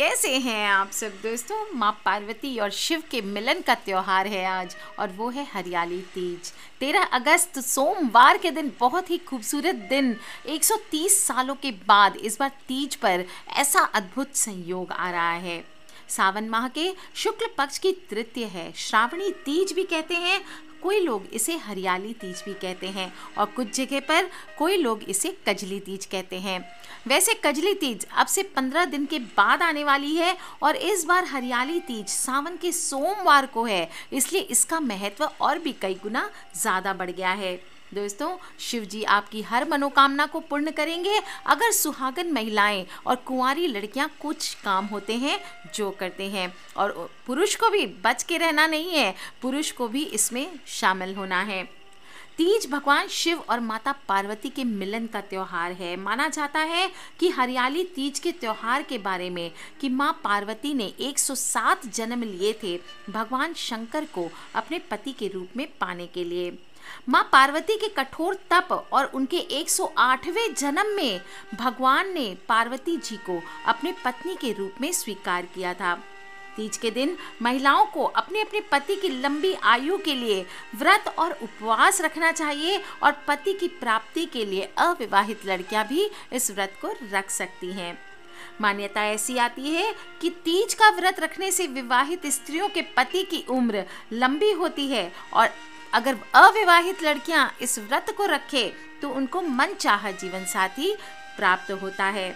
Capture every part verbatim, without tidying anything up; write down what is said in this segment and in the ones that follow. कैसे हैं आप सब दोस्तों। माँ पार्वती और शिव के मिलन का त्यौहार है आज, और वो है हरियाली तीज। तेरह अगस्त सोमवार के दिन, बहुत ही खूबसूरत दिन। एक सौ तीस सालों के बाद इस बार तीज पर ऐसा अद्भुत संयोग आ रहा है। सावन माह के शुक्ल पक्ष की तृतीया है। श्रावणी तीज भी कहते हैं, कोई लोग इसे हरियाली तीज भी कहते हैं, और कुछ जगह पर कोई लोग इसे कजली तीज कहते हैं। वैसे कजली तीज अब से पंद्रह दिन के बाद आने वाली है, और इस बार हरियाली तीज सावन के सोमवार को है, इसलिए इसका महत्व और भी कई गुना ज़्यादा बढ़ गया है। दोस्तों, शिव जी आपकी हर मनोकामना को पूर्ण करेंगे अगर सुहागन महिलाएं और कुंवारी लड़कियां कुछ काम होते हैं जो करते हैं, और पुरुष को भी बच के रहना नहीं है, पुरुष को भी इसमें शामिल होना है। तीज भगवान शिव और माता पार्वती के मिलन का त्यौहार है। माना जाता है कि हरियाली तीज के त्यौहार के बारे में कि माँ पार्वती ने एक सौ सात जन्म लिए थे भगवान शंकर को अपने पति के रूप में पाने के लिए। माँ पार्वती के कठोर तप और उनके एक सौ आठवें जन्म में भगवान ने पार्वती जी को अपने पत्नी के रूप में स्वीकार किया था। तीज के दिन महिलाओं को अपने अपने पति की लंबी आयु के लिए व्रत और उपवास रखना चाहिए, और पति की प्राप्ति के लिए अविवाहित लड़कियां भी इस व्रत को रख सकती हैं। मान्यता ऐसी आती है कि तीज का व्रत रखने से विवाहित स्त्रियों के पति की उम्र लंबी होती है, और अगर अविवाहित लड़कियां इस व्रत को रखें तो उनको मनचाहा जीवन साथी प्राप्त होता है।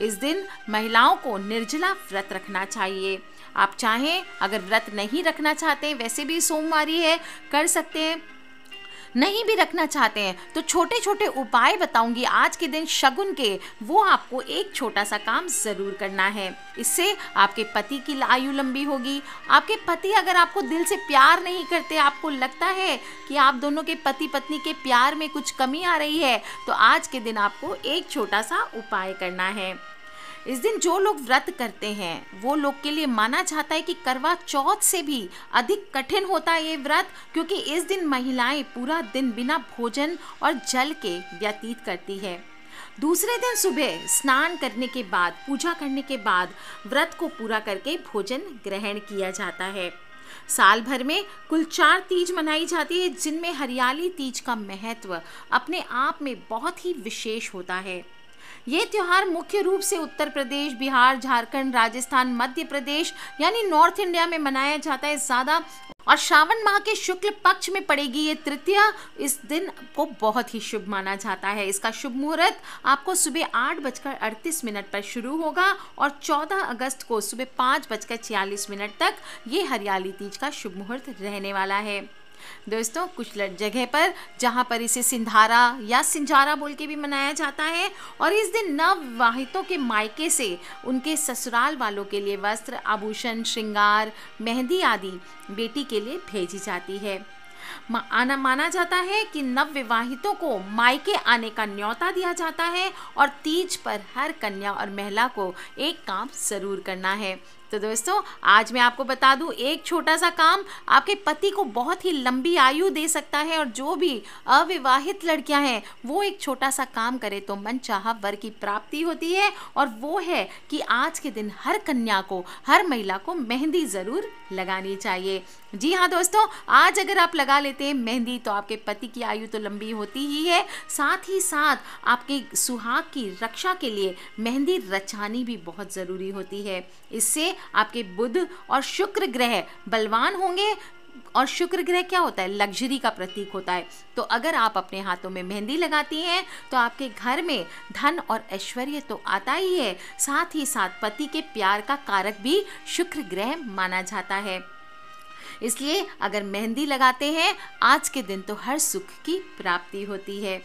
इस दिन महिलाओं को निर्जला व्रत रखना चाहिए। आप चाहें अगर व्रत नहीं रखना चाहते हैं, वैसे भी सोमवारी है, कर सकते हैं। नहीं भी रखना चाहते हैं तो छोटे छोटे उपाय बताऊंगी आज के दिन शगुन के, वो आपको एक छोटा सा काम ज़रूर करना है। इससे आपके पति की आयु लंबी होगी। आपके पति अगर आपको दिल से प्यार नहीं करते, आपको लगता है कि आप दोनों के पति पत्नी के प्यार में कुछ कमी आ रही है, तो आज के दिन आपको एक छोटा सा उपाय करना है। इस दिन जो लोग व्रत करते हैं वो लोग के लिए माना जाता है कि करवा चौथ से भी अधिक कठिन होता है ये व्रत, क्योंकि इस दिन महिलाएं पूरा दिन बिना भोजन और जल के व्यतीत करती है। दूसरे दिन सुबह स्नान करने के बाद, पूजा करने के बाद व्रत को पूरा करके भोजन ग्रहण किया जाता है। साल भर में कुल चार तीज मनाई जाती है, जिनमें हरियाली तीज का महत्व अपने आप में बहुत ही विशेष होता है। ये त्यौहार मुख्य रूप से उत्तर प्रदेश, बिहार, झारखंड, राजस्थान, मध्य प्रदेश यानी नॉर्थ इंडिया में मनाया जाता है ज़्यादा, और श्रावण माह के शुक्ल पक्ष में पड़ेगी ये तृतीया। इस दिन को बहुत ही शुभ माना जाता है। इसका शुभ मुहूर्त आपको सुबह आठ बजकर अड़तीस मिनट पर शुरू होगा, और चौदह अगस्त को सुबह पाँच बजकर छियालीस मिनट तक ये हरियाली तीज का शुभ मुहूर्त रहने वाला है। दोस्तों, कुछ जगह पर जहाँ पर इसे सिंधारा या सिंजारा बोल के भी मनाया जाता है, और इस दिन नवविवाहितों के मायके से उनके ससुराल वालों के लिए वस्त्र, आभूषण, श्रृंगार, मेहंदी आदि बेटी के लिए भेजी जाती है। आना माना जाता है कि नवविवाहितों को मायके आने का न्योता दिया जाता है, और तीज पर हर कन्या और महिला को एक काम जरूर करना है। तो दोस्तों, आज मैं आपको बता दूं, एक छोटा सा काम आपके पति को बहुत ही लंबी आयु दे सकता है, और जो भी अविवाहित लड़कियां हैं वो एक छोटा सा काम करें तो मनचाहा वर की प्राप्ति होती है, और वो है कि आज के दिन हर कन्या को, हर महिला को मेहंदी ज़रूर लगानी चाहिए। जी हाँ दोस्तों, आज अगर आप लगा लेते हैं मेहंदी तो आपके पति की आयु तो लंबी होती ही है, साथ ही साथ आपके सुहाग की रक्षा के लिए मेहंदी रचानी भी बहुत ज़रूरी होती है। इससे आपके बुध और शुक्र ग्रह बलवान होंगे, और शुक्र ग्रह क्या होता है? लग्जरी का प्रतीक होता है। तो अगर आप अपने हाथों में मेहंदी लगाती हैं तो आपके घर में धन और ऐश्वर्य तो आता ही है, साथ ही साथ पति के प्यार का कारक भी शुक्र ग्रह माना जाता है। इसलिए अगर मेहंदी लगाते हैं आज के दिन तो हर सुख की प्राप्ति होती है।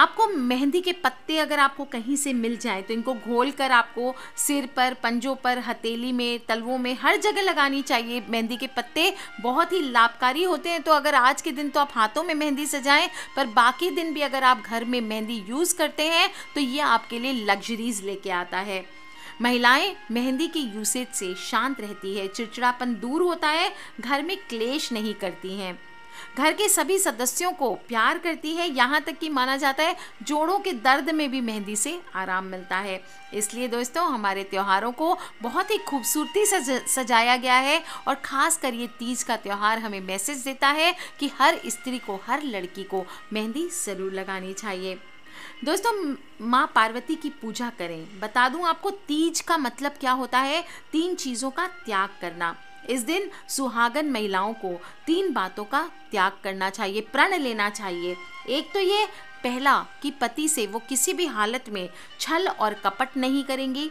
आपको मेहंदी के पत्ते अगर आपको कहीं से मिल जाए तो इनको घोलकर आपको सिर पर, पंजों पर, हथेली में, तलवों में, हर जगह लगानी चाहिए। मेहंदी के पत्ते बहुत ही लाभकारी होते हैं। तो अगर आज के दिन तो आप हाथों में मेहंदी सजाएं, पर बाकी दिन भी अगर आप घर में मेहंदी यूज़ करते हैं तो ये आपके लिए लग्जरीज लेके आता है। महिलाएं मेहंदी की यूसेज से शांत रहती है, चिड़चिड़ापन दूर होता है, घर में क्लेश नहीं करती हैं। घर के सभी सदस्यों को प्यार करती है। यहाँ तक कि माना जाता है जोड़ों के दर्द में भी मेहंदी से आराम मिलता है। इसलिए दोस्तों हमारे त्योहारों को बहुत ही खूबसूरती से सज, सजाया गया है और ख़ासकर ये तीज का त्यौहार हमें मैसेज देता है कि हर स्त्री को, हर लड़की को मेहंदी ज़रूर लगानी चाहिए। दोस्तों माँ पार्वती की पूजा करें। बता दूं आपको तीज का मतलब क्या होता है, तीन चीज़ों का त्याग करना। इस दिन सुहागन महिलाओं को तीन बातों का त्याग करना चाहिए, प्रण लेना चाहिए। एक तो ये पहला कि पति से वो किसी भी हालत में छल और कपट नहीं करेंगी।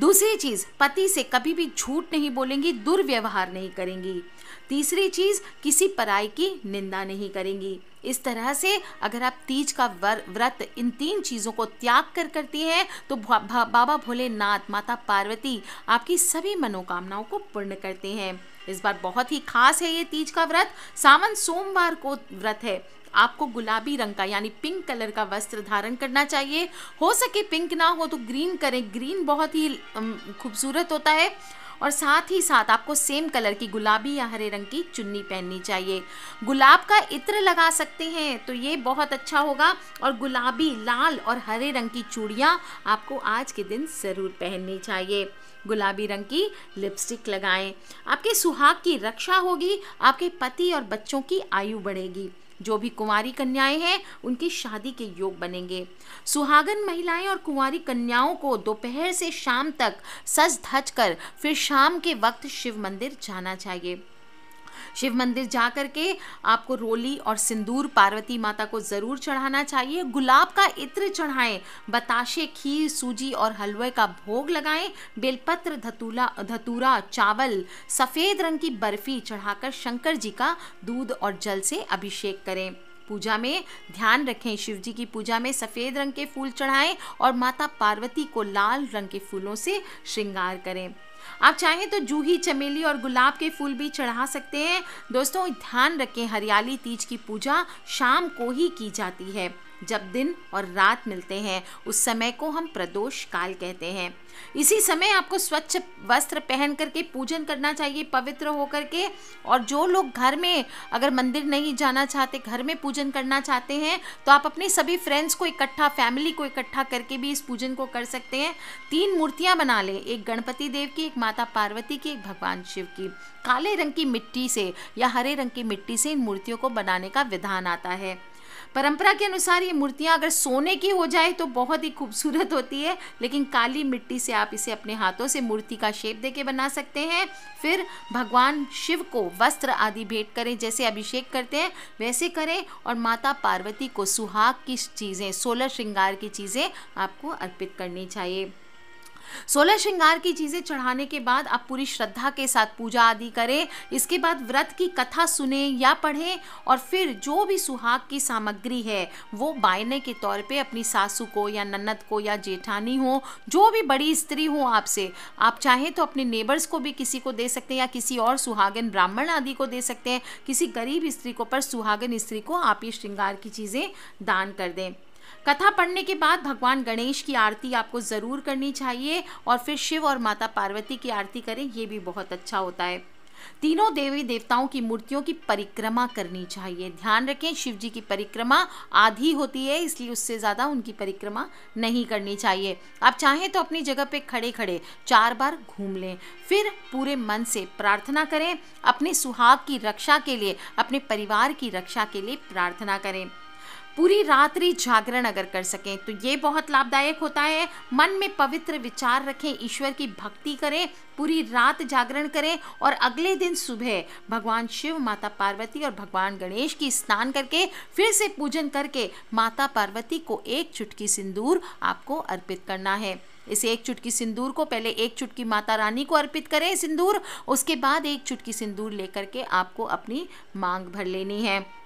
दूसरी चीज़, पति से कभी भी झूठ नहीं बोलेंगी, दुर्व्यवहार नहीं करेंगी। तीसरी चीज़, किसी पराई की निंदा नहीं करेंगी। इस तरह से अगर आप तीज का व्रत इन तीन चीज़ों को त्याग कर करती हैं तो बाबा भोलेनाथ, माता पार्वती आपकी सभी मनोकामनाओं को पूर्ण करते हैं। इस बार बहुत ही खास है ये तीज का व्रत। सावन सोमवार को व्रत है। आपको गुलाबी रंग का यानी पिंक कलर का वस्त्र धारण करना चाहिए। हो सके पिंक ना हो तो ग्रीन करें, ग्रीन बहुत ही खूबसूरत होता है। और साथ ही साथ आपको सेम कलर की गुलाबी या हरे रंग की चुन्नी पहननी चाहिए। गुलाब का इत्र लगा सकते हैं तो ये बहुत अच्छा होगा। और गुलाबी, लाल और हरे रंग की चूड़ियाँ आपको आज के दिन ज़रूर पहननी चाहिए। गुलाबी रंग की लिपस्टिक लगाएं। आपके सुहाग की रक्षा होगी, आपके पति और बच्चों की आयु बढ़ेगी। जो भी कुंवारी कन्याएं हैं उनकी शादी के योग बनेंगे। सुहागन महिलाएं और कुंवारी कन्याओं को दोपहर से शाम तक सज धज कर फिर शाम के वक्त शिव मंदिर जाना चाहिए। शिव मंदिर जा कर के आपको रोली और सिंदूर पार्वती माता को ज़रूर चढ़ाना चाहिए। गुलाब का इत्र चढ़ाएं, बताशे, खीर, सूजी और हलवे का भोग लगाएं। बेलपत्र, धतूला धतूरा, चावल, सफ़ेद रंग की बर्फ़ी चढ़ाकर शंकर जी का दूध और जल से अभिषेक करें। पूजा में ध्यान रखें, शिव जी की पूजा में सफ़ेद रंग के फूल चढ़ाएं और माता पार्वती को लाल रंग के फूलों से श्रृंगार करें। आप चाहें तो जूही, चमेली और गुलाब के फूल भी चढ़ा सकते हैं। दोस्तों ध्यान रखें, हरियाली तीज की पूजा शाम को ही की जाती है। जब दिन और रात मिलते हैं उस समय को हम प्रदोष काल कहते हैं। इसी समय आपको स्वच्छ वस्त्र पहन करके पूजन करना चाहिए, पवित्र होकर के। और जो लोग घर में, अगर मंदिर नहीं जाना चाहते, घर में पूजन करना चाहते हैं तो आप अपने सभी फ्रेंड्स को इकट्ठा, फैमिली को इकट्ठा करके भी इस पूजन को कर सकते हैं। तीन मूर्तियाँ बना लें, एक गणपति देव की, एक माता पार्वती की, एक भगवान शिव की। काले रंग की मिट्टी से या हरे रंग की मिट्टी से इन मूर्तियों को बनाने का विधान आता है। परंपरा के अनुसार ये मूर्तियाँ अगर सोने की हो जाए तो बहुत ही खूबसूरत होती है, लेकिन काली मिट्टी से आप इसे अपने हाथों से मूर्ति का शेप देके बना सकते हैं। फिर भगवान शिव को वस्त्र आदि भेंट करें, जैसे अभिषेक करते हैं वैसे करें। और माता पार्वती को सुहाग की चीज़ें, सोलह श्रृंगार की चीज़ें आपको अर्पित करनी चाहिए। सोलह श्रृंगार की चीज़ें चढ़ाने के बाद आप पूरी श्रद्धा के साथ पूजा आदि करें। इसके बाद व्रत की कथा सुने या पढ़ें और फिर जो भी सुहाग की सामग्री है वो बायने के तौर पे अपनी सासू को या ननद को या जेठानी हो, जो भी बड़ी स्त्री हो आपसे, आप चाहें तो अपने नेबर्स को भी किसी को दे सकते हैं या किसी और सुहागन ब्राह्मण आदि को दे सकते हैं। किसी गरीब स्त्री को, पर सुहागन स्त्री को आप ये श्रृंगार की चीज़ें दान कर दें। कथा पढ़ने के बाद भगवान गणेश की आरती आपको ज़रूर करनी चाहिए और फिर शिव और माता पार्वती की आरती करें, ये भी बहुत अच्छा होता है। तीनों देवी देवताओं की मूर्तियों की परिक्रमा करनी चाहिए। ध्यान रखें, शिव जी की परिक्रमा आधी होती है, इसलिए उससे ज़्यादा उनकी परिक्रमा नहीं करनी चाहिए। आप चाहें तो अपनी जगह पे खड़े खड़े चार बार घूम लें, फिर पूरे मन से प्रार्थना करें। अपने सुहाग की रक्षा के लिए, अपने परिवार की रक्षा के लिए प्रार्थना करें। पूरी रात्रि जागरण अगर कर सकें तो ये बहुत लाभदायक होता है। मन में पवित्र विचार रखें, ईश्वर की भक्ति करें, पूरी रात जागरण करें और अगले दिन सुबह भगवान शिव, माता पार्वती और भगवान गणेश की स्नान करके फिर से पूजन करके माता पार्वती को एक चुटकी सिंदूर आपको अर्पित करना है। इस एक चुटकी सिंदूर को पहले एक चुटकी माता रानी को अर्पित करें सिंदूर, उसके बाद एक चुटकी सिंदूर लेकर के आपको अपनी मांग भर लेनी है।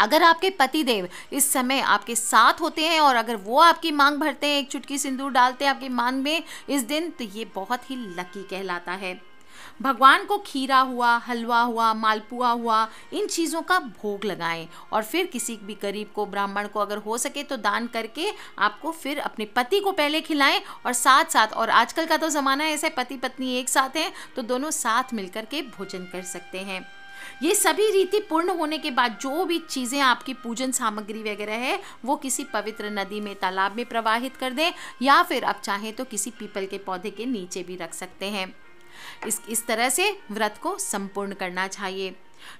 अगर आपके पति देव इस समय आपके साथ होते हैं और अगर वो आपकी मांग भरते हैं, एक चुटकी सिंदूर डालते हैं आपकी मांग में इस दिन, तो ये बहुत ही लकी कहलाता है। भगवान को खीरा हुआ, हलवा हुआ, मालपुआ हुआ, इन चीज़ों का भोग लगाएं और फिर किसी भी गरीब को, ब्राह्मण को अगर हो सके तो दान करके आपको फिर अपने पति को पहले खिलाएं और साथ साथ, और आजकल का तो ज़माना ऐसा है पति पत्नी एक साथ हैं तो दोनों साथ मिलकर के भोजन कर सकते हैं। ये सभी रीति पूर्ण होने के बाद जो भी चीज़ें आपकी पूजन सामग्री वगैरह है वो किसी पवित्र नदी में, तालाब में प्रवाहित कर दें, या फिर आप चाहें तो किसी पीपल के पौधे के नीचे भी रख सकते हैं। इस इस तरह से व्रत को संपूर्ण करना चाहिए।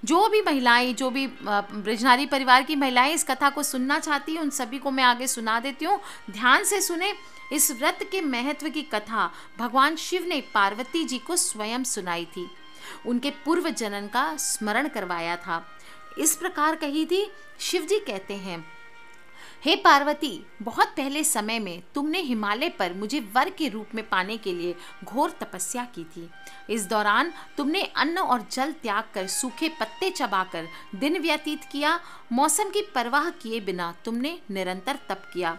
जो भी महिलाएं, जो भी ब्रिजनारी परिवार की महिलाएं इस कथा को सुनना चाहती हैं, उन सभी को मैं आगे सुना देती हूँ, ध्यान से सुने। इस व्रत के महत्व की कथा भगवान शिव ने पार्वती जी को स्वयं सुनाई थी, उनके पूर्व जनन का स्मरण करवाया था। इस प्रकार कही थी, शिव जी कहते हैं, हे पार्वती, बहुत पहले समय में तुमने हिमालय पर मुझे वर के रूप में पाने के लिए घोर तपस्या की थी। इस दौरान तुमने अन्न और जल त्याग कर सूखे पत्ते चबाकर दिन व्यतीत किया। मौसम की परवाह किए बिना तुमने निरंतर तप किया।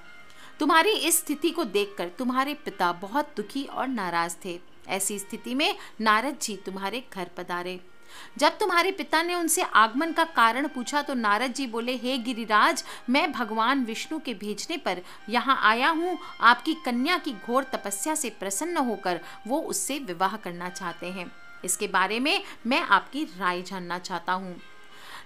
तुम्हारी इस स्थिति को देखकर तुम्हारे पिता बहुत दुखी और नाराज थे। ऐसी स्थिति में नारद जी तुम्हारे घर पधारे। जब तुम्हारे पिता ने उनसे आगमन का कारण पूछा तो नारद जी बोले, हे गिरिराज, मैं भगवान विष्णु के भेजने पर यहाँ आया हूँ। आपकी कन्या की घोर तपस्या से प्रसन्न होकर वो उससे विवाह करना चाहते हैं। इसके बारे में मैं आपकी राय जानना चाहता हूँ।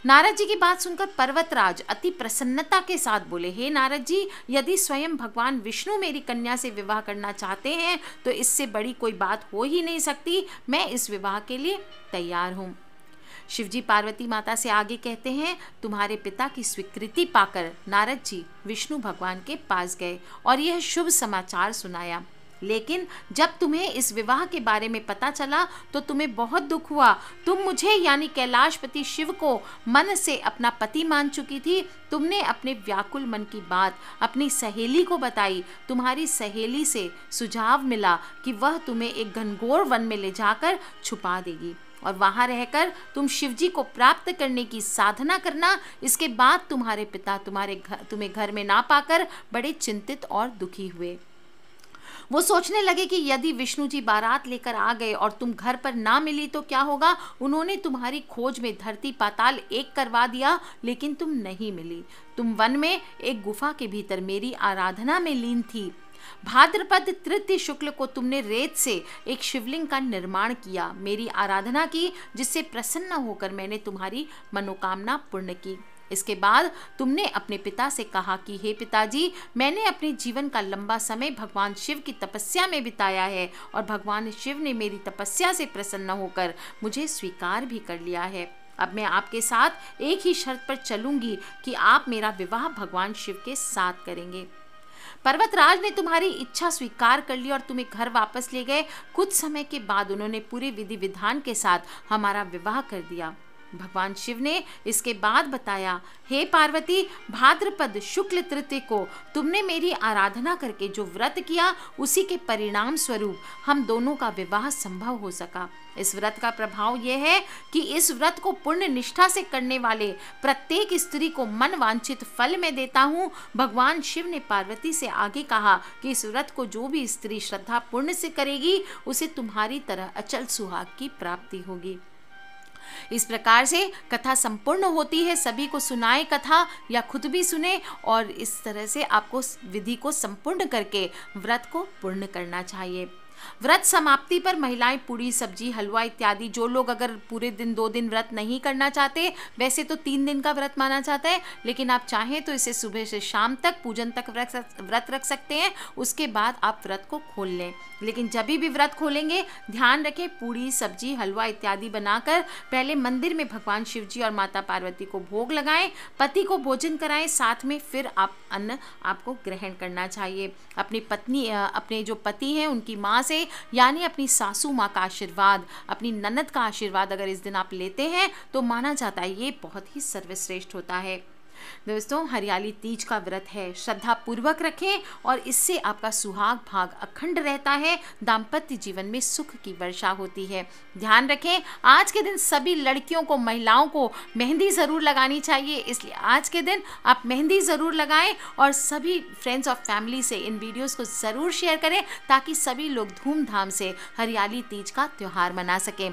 नारद जी की बात सुनकर पर्वतराज अति प्रसन्नता के साथ बोले, हे नारद जी, यदि स्वयं भगवान विष्णु मेरी कन्या से विवाह करना चाहते हैं तो इससे बड़ी कोई बात हो ही नहीं सकती। मैं इस विवाह के लिए तैयार हूँ। शिवजी पार्वती माता से आगे कहते हैं, तुम्हारे पिता की स्वीकृति पाकर नारद जी विष्णु भगवान के पास गए और यह शुभ समाचार सुनाया। लेकिन जब तुम्हें इस विवाह के बारे में पता चला तो तुम्हें बहुत दुख हुआ। तुम मुझे यानी कैलाशपति शिव को मन से अपना पति मान चुकी थी। तुमने अपने व्याकुल मन की बात अपनी सहेली को बताई। तुम्हारी सहेली से सुझाव मिला कि वह तुम्हें एक घनघोर वन में ले जाकर छुपा देगी और वहाँ रहकर तुम शिवजी को प्राप्त करने की साधना करना। इसके बाद तुम्हारे पिता तुम्हारे घर तुम्हें घर में ना पाकर बड़े चिंतित और दुखी हुए। वो सोचने लगे कि यदि विष्णु जी बारात लेकर आ गए और तुम घर पर ना मिली तो क्या होगा। उन्होंने तुम्हारी खोज में धरती पाताल एक करवा दिया, लेकिन तुम नहीं मिली। तुम वन में एक गुफा के भीतर मेरी आराधना में लीन थी। भाद्रपद तृतीय शुक्ल को तुमने रेत से एक शिवलिंग का निर्माण किया, मेरी आराधना की, जिससे प्रसन्न होकर मैंने तुम्हारी मनोकामना पूर्ण की। इसके बाद तुमने अपने पिता से कहा कि हे पिताजी, मैंने अपने जीवन का लंबा समय भगवान शिव की तपस्या में बिताया है और भगवान शिव ने मेरी तपस्या से प्रसन्न होकर मुझे स्वीकार भी कर लिया है। अब मैं आपके साथ एक ही शर्त पर चलूँगी कि आप मेरा विवाह भगवान शिव के साथ करेंगे। पर्वतराज ने तुम्हारी इच्छा स्वीकार कर ली और तुम्हें घर वापस ले गए। कुछ समय के बाद उन्होंने पूरे विधि विधान के साथ हमारा विवाह कर दिया। भगवान शिव ने इसके बाद बताया, हे पार्वती, भाद्रपद शुक्ल तृतीय को तुमने मेरी आराधना करके जो व्रत किया, उसी के परिणाम स्वरूप हम दोनों का विवाह संभव हो सका। इस व्रत का प्रभाव यह है कि इस व्रत को पूर्ण निष्ठा से करने वाले प्रत्येक स्त्री को मन वांछित फल में देता हूँ। भगवान शिव ने पार्वती से आगे कहा कि इस व्रत को जो भी स्त्री श्रद्धा पूर्ण से करेगी, उसे तुम्हारी तरह अचल सुहाग की प्राप्ति होगी। इस प्रकार से कथा संपूर्ण होती है। सभी को सुनाए कथा या खुद भी सुने, और इस तरह से आपको विधि को संपूर्ण करके व्रत को पूर्ण करना चाहिए। व्रत समाप्ति पर महिलाएं पूरी, सब्जी, हलवा इत्यादि, जो लोग अगर पूरे दिन दो दिन व्रत नहीं करना चाहते, वैसे तो तीन दिन का व्रत माना जाता है, लेकिन आप चाहें तो इसे सुबह से शाम तक, पूजन तक व्रत रख सकते हैं। उसके बाद आप व्रत को खोल लें। लेकिन जब भी व्रत खोलेंगे, ध्यान रखें, पूरी, सब्जी, हलवा इत्यादि बनाकर पहले मंदिर में भगवान शिव जी और माता पार्वती को भोग लगाएं, पति को भोजन कराएं साथ में, फिर आप अन्न आपको ग्रहण करना चाहिए। अपनी पत्नी, अपने जो पति हैं उनकी माँ से यानी अपनी सासू माँ का आशीर्वाद, अपनी ननद का आशीर्वाद अगर इस दिन आप लेते हैं तो माना जाता है ये बहुत ही सर्वश्रेष्ठ होता है। दोस्तों, हरियाली तीज का व्रत है, श्रद्धा पूर्वक रखें और इससे आपका सुहाग भाग अखंड रहता है। दाम्पत्य जीवन में सुख की वर्षा होती है। ध्यान रखें, आज के दिन सभी लड़कियों को, महिलाओं को मेहंदी ज़रूर लगानी चाहिए, इसलिए आज के दिन आप मेहंदी ज़रूर लगाएं और सभी फ्रेंड्स और फैमिली से इन वीडियोज़ को ज़रूर शेयर करें ताकि सभी लोग धूमधाम से हरियाली तीज का त्यौहार मना सकें।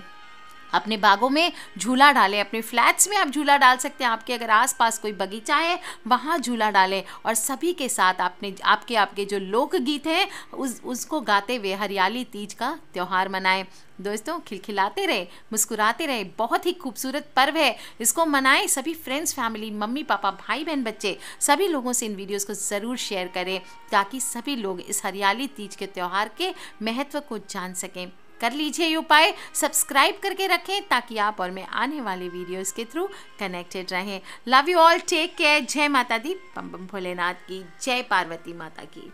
अपने बागों में झूला डालें, अपने फ्लैट्स में आप झूला डाल सकते हैं, आपके अगर आसपास कोई बगीचा है वहाँ झूला डालें और सभी के साथ आपने आपके आपके जो लोकगीत हैं उस उसको गाते हुए हरियाली तीज का त्यौहार मनाएं। दोस्तों, खिलखिलाते रहे, मुस्कुराते रहे, बहुत ही खूबसूरत पर्व है, इसको मनाएं। सभी फ्रेंड्स, फैमिली, मम्मी पापा, भाई बहन, बच्चे, सभी लोगों से इन वीडियोस को ज़रूर शेयर करें ताकि सभी लोग इस हरियाली तीज के त्यौहार के महत्व को जान सकें। कर लीजिए ये उपाय, सब्सक्राइब करके रखें ताकि आप और मैं आने वाले वीडियोस के थ्रू कनेक्टेड रहें। Love you all, take care, जय माता दी, बम बम भोलेनाथ की जय, पार्वती माता की।